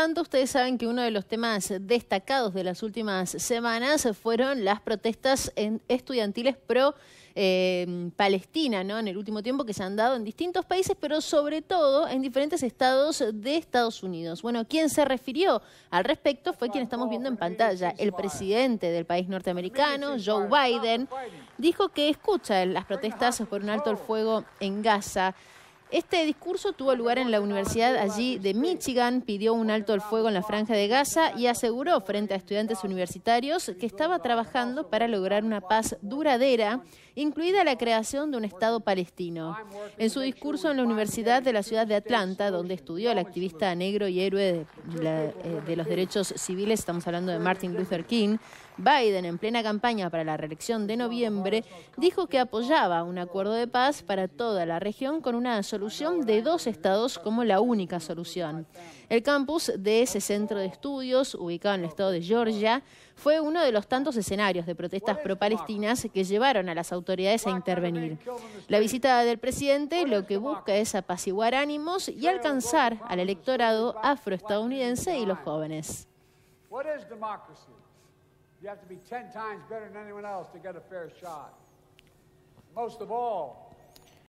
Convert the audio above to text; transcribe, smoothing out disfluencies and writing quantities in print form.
tanto, ustedes saben que uno de los temas destacados de las últimas semanas fueron las protestas estudiantiles pro Palestina, ¿no? En el último tiempo, que se han dado en distintos países, pero sobre todo en diferentes estados de Estados Unidos. Bueno, quien se refirió al respecto fue quien estamos viendo en pantalla. El presidente del país norteamericano, Joe Biden, dijo que escucha las protestas por un alto el fuego en Gaza. Este discurso tuvo lugar en la universidad allí de Michigan, pidió un alto el fuego en la Franja de Gaza y aseguró frente a estudiantes universitarios que estaba trabajando para lograr una paz duradera, incluida la creación de un Estado palestino. En su discurso en la Universidad de la Ciudad de Atlanta, donde estudió el activista negro y héroe de los derechos civiles, estamos hablando de Martin Luther King, Biden, en plena campaña para la reelección de noviembre, dijo que apoyaba un acuerdo de paz para toda la región con una solución de dos estados como la única solución. El campus de ese centro de estudios, ubicado en el estado de Georgia, fue uno de los tantos escenarios de protestas pro-palestinas que llevaron a las autoridades a intervenir. La visita del presidente lo que busca es apaciguar ánimos y alcanzar al electorado afroestadounidense y los jóvenes. You have to be 10 times better than anyone else to get a fair shot. Most of all,